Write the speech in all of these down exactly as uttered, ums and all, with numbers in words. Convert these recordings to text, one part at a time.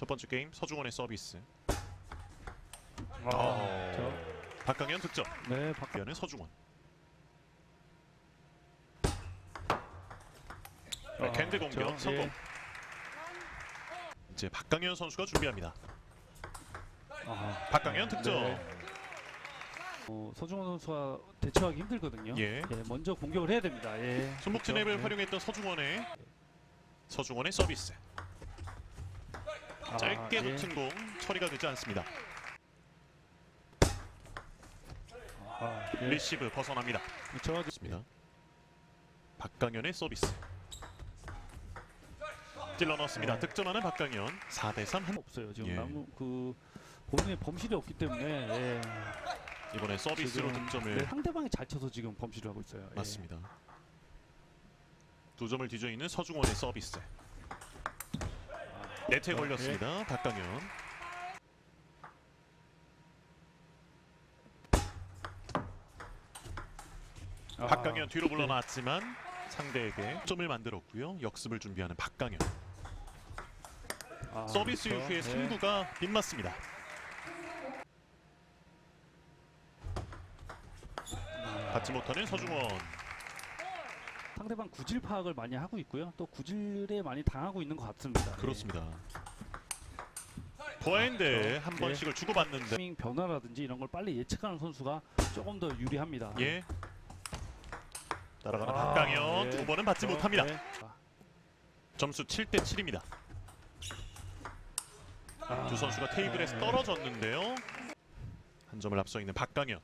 첫 번째 게임 서중원의 서비스. 아, 아, 저... 박강현 득점. 네, 박강현의 서중원. 네, 캔드 공격 저, 성공. 예. 이제 박강현 선수가 준비합니다. 아, 박강현 득점. 네. 어, 서중원 선수가 대처하기 힘들거든요. 예. 예, 먼저 공격을 해야 됩니다. 예. 손목진 앱을 예. 활용했던 서중원의 서중원의 서비스. 아, 짧게 놓친 예. 공 처리가 되지 않습니다. 아, 예. 리시브 벗어납니다. 정확했습니다. 박강현의 서비스. 찔러 넣었습니다. 예. 득점하는 박강현. 사 대 삼 한... 없어요. 지금 예. 아무 그 본인의 범실이 없기 때문에 예. 이번에 서비스로 득점을 네, 상대방이 잘 쳐서 지금 범실을 하고 있어요. 맞습니다. 예. 두 점을 뒤져 있는 서중원의 서비스. 아, 네트에 아, 걸렸습니다. 예. 박강현. 아, 박강현 뒤로 물러났지만 네. 상대에게 점을 만들었고요. 역습을 준비하는 박강현. 아, 서비스 그렇죠. 이후에 승부가 네. 빗맞습니다. 받지 못하는 서중원. 상대방 구질 파악을 많이 하고 있고요. 또 구질에 많이 당하고 있는 것 같습니다. 그렇습니다. 포핸드 한 번씩을 주고받는데 타이밍 변화라든지 이런 걸 빨리 예측하는 선수가 조금 더 유리합니다. 예. 따라가는 아, 박강현 예. 두 번은 받지 저, 못합니다. 예. 점수 칠 대 칠입니다. 아, 두 선수가 테이블에서 예. 떨어졌는데요. 한 점을 앞서 있는 박강현.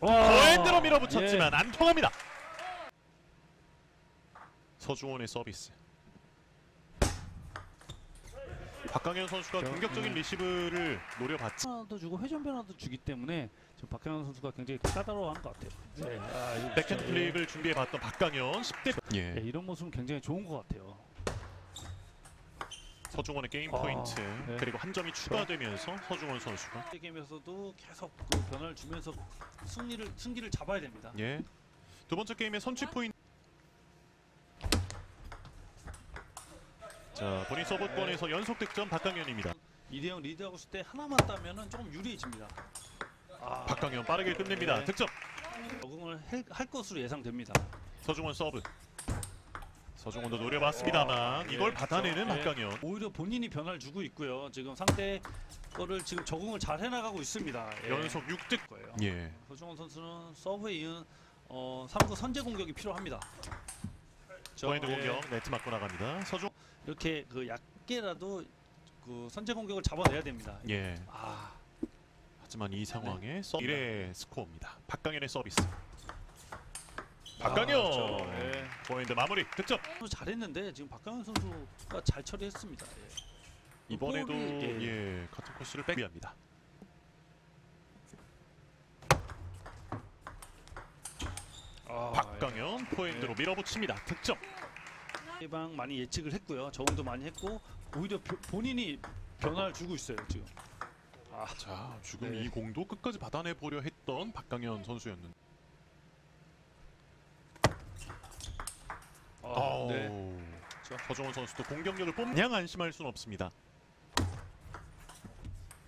포핸드로 밀어붙였지만 예. 안 통합니다. 서중원의 서비스. 박강현 선수가 저, 공격적인 음. 리시브를 노려봤지. 변화도 주고 회전 변화도 주기 때문에 지금 박강현 선수가 굉장히 까다로워한 것 같아요. 네. 아, 백핸드 예. 플립을 준비해봤던 박강현 십 대. 예. 예, 이런 모습은 굉장히 좋은 것 같아요. 서중원의 게임 아, 포인트 네. 그리고 한 점이 추가되면서 서중원 선수가 게임에서도 계속 그 변화를 주면서 승리를 승기를 잡아야 됩니다. 예. 두 번째 게임의 선취 포인트. 자, 본인 서브권에서 네. 연속 득점 박강현입니다. 이 대 영 리드하고 있을 때 하나만 따면은 조금 유리해집니다. 아, 박강현 빠르게 끝냅니다. 네. 득점. 적응을 할, 할 것으로 예상됩니다. 서중원 서브. 서중원도 노려봤습니다만 이걸 예, 받아내는 그렇죠. 박강현. 예. 오히려 본인이 변화를 주고 있고요. 지금 상대 거를 지금 적응을 잘 해나가고 있습니다. 예. 연속 육 득 거예요. 예. 서중원 선수는 서브에 이은 어, 삼 구 선제 공격이 필요합니다. 포인트 예. 공격 네트 맞고 나갑니다. 서중 이렇게 그 약게라도 그 선제 공격을 잡아내야 됩니다. 예. 아. 하지만 이 상황에 네. 서브 일의 스코어입니다. 박강현의 서비스. 박강현! 아, 네. 포인트 마무리 득점! 잘했는데 지금 박강현 선수가 잘 처리했습니다. 예. 이번에도 예, 같은 코스를 백비합니다. 아, 박강현 예. 포인트로 예. 밀어붙입니다. 득점! 예방 많이 예측을 했고요. 적응도 많이 했고 오히려 보, 본인이 변화를 주고 있어요. 지금. 아, 자, 지금 네. 이 공도 끝까지 받아내보려 했던 박강현 선수였는데 아, 네. 서중원 선수도 공격력을 뽐 그냥 안심할 수는 없습니다.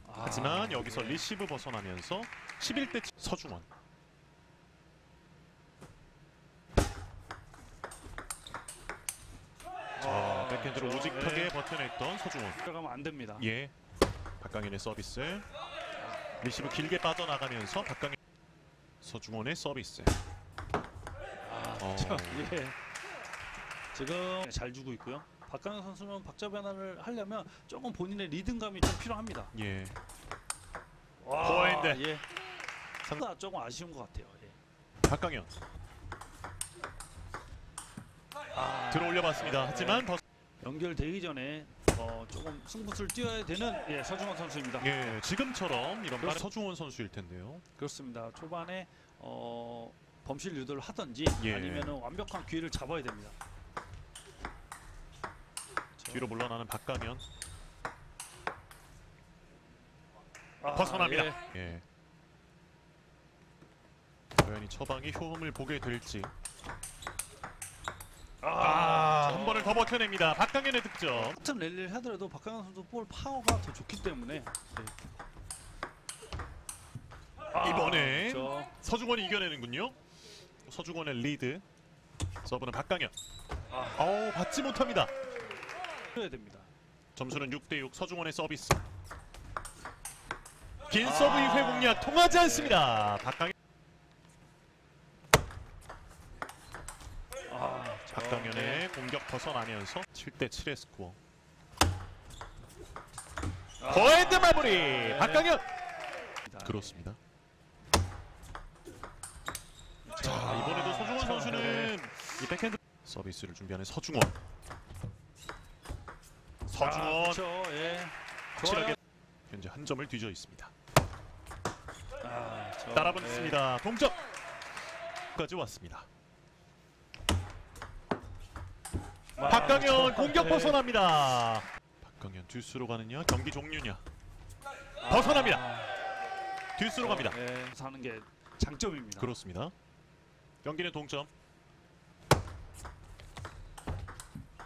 아, 하지만 여기서 네. 리시브 벗어나면서 십일 대 서중원. 아, 자, 백핸드로 그렇죠. 우직하게 네. 버텨냈던 서중원. 들어가면 안 됩니다. 예. 박강현의 서비스. 리시브 길게 빠져나가면서 박강현 서중원의 서비스. 아, 어. 참, 예. 지금 잘 주고 있고요. 박강현 선수는 박자 변화를 하려면 조금 본인의 리듬감이 좀 필요합니다. 예. 포핸드. 예. 상당히 조금 아쉬운 것 같아요. 예. 박강현. 아, 들어올려봤습니다. 예. 하지만 더... 연결되기 전에 어, 조금 승부수를 띄어야 되는 예, 서중원 선수입니다. 예, 지금처럼 이런 빠른 서중원 선수일 텐데요. 그렇습니다. 초반에 어, 범실 유도를 하든지 예. 아니면 완벽한 기회를 잡아야 됩니다. 뒤로 물러나는 박강현. 아, 벗어납니다. 예. 예. 과연 이 처방이 효험을 보게 될지. 아, 한 번을 더 버텨냅니다. 박강현의 득점. 같은 랠리를 하더라도 박강현 선수 볼 파워가 더 좋기 때문에. 아, 이번에 그렇죠. 서중원이 이겨내는군요. 서중원의 리드. 서브는 박강현. 아. 어우, 받지 못합니다. 해야 됩니다. 점수는 육 대 육. 서중원의 서비스. 긴 아. 서브 이회 공략 통하지 않습니다. 박강현. 아, 박강현의 아. 공격 벗어나면서 칠 대 칠의 스코어. 아. 거핸드 마무리. 네. 박강현. 그렇습니다. 자, 아. 이번에도 서중원 선수는 네. 이 백핸드 서비스를 준비하는 서중원. 서중원. 아, 그쵸, 예. 확실하게 현재 한 점을 뒤져 있습니다. 아, 저, 따라붙습니다. 네. 동점까지 왔습니다. 와, 박강현 저, 공격 네. 벗어납니다. 박강현 듀스로 가느냐 경기 종료냐. 아, 벗어납니다. 아, 듀스로 저, 갑니다. 네. 사는 게 장점입니다. 그렇습니다. 경기는 동점.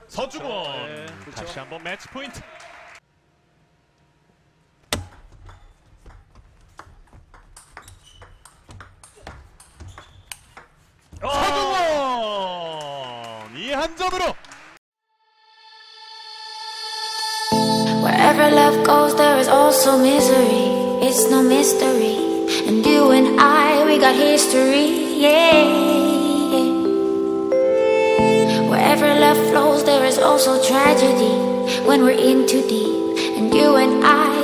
서중원 네, 그렇죠. 다시 한번 매치 포인트. 서중원 이 한 점으로. Wherever love goes, there is also misery. It's no mystery. And you and I, we got history. Yeah. Wherever love flows, there is also tragedy when we're in too deep, and you and I